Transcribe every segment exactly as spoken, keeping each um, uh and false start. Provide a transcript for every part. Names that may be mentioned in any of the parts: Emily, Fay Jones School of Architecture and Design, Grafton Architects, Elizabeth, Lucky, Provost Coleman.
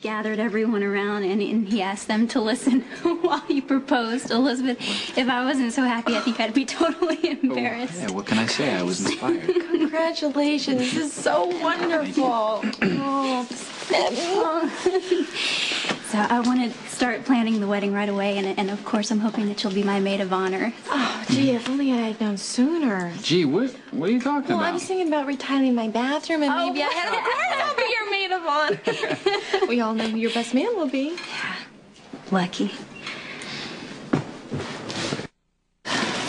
gathered everyone around and, and he asked them to listen while he proposed. Elizabeth, if I wasn't so happy, I think I'd be totally embarrassed. Oh, yeah, what can I say? I was inspired. Congratulations. This is so wonderful. Oh. So I want to start planning the wedding right away, and, and of course I'm hoping that you'll be my maid of honor. Oh, gee, if only I had known sooner. Gee, what, what are you talking well, about? Well, I was thinking about retiling my bathroom, and oh, maybe I had I'll be your maid of honor. We all know who your best man will be. Yeah, Lucky.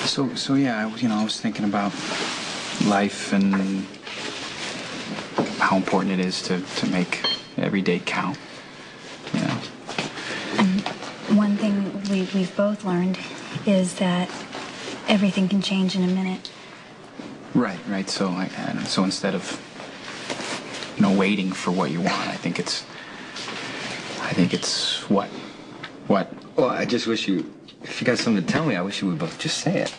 So, so yeah, I, you know, I was thinking about life and how important it is to, to make every day count. Yeah. And one thing we, we've both learned is that everything can change in a minute. Right, right. So, I, and so instead of you know waiting for what you want, I think it's, I think it's what, what. Well, I just wish you, if you got something to tell me, I wish you would both just say it.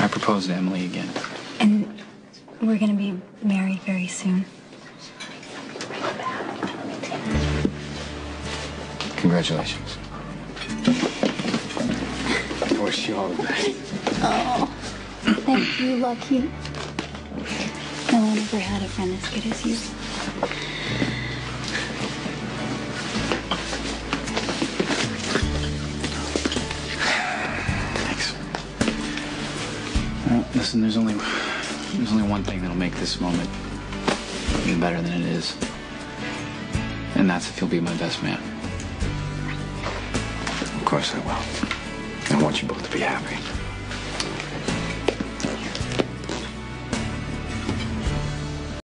I proposed to Emily again. And we're gonna be married very soon. Congratulations. I wish you all the best. Oh, thank you, Lucky. No one ever had a friend as good as you. Thanks. Well, listen, there's only there's only one thing that'll make this moment even better than it is, and that's if you'll be my best man. Of course I will. I want you both to be happy.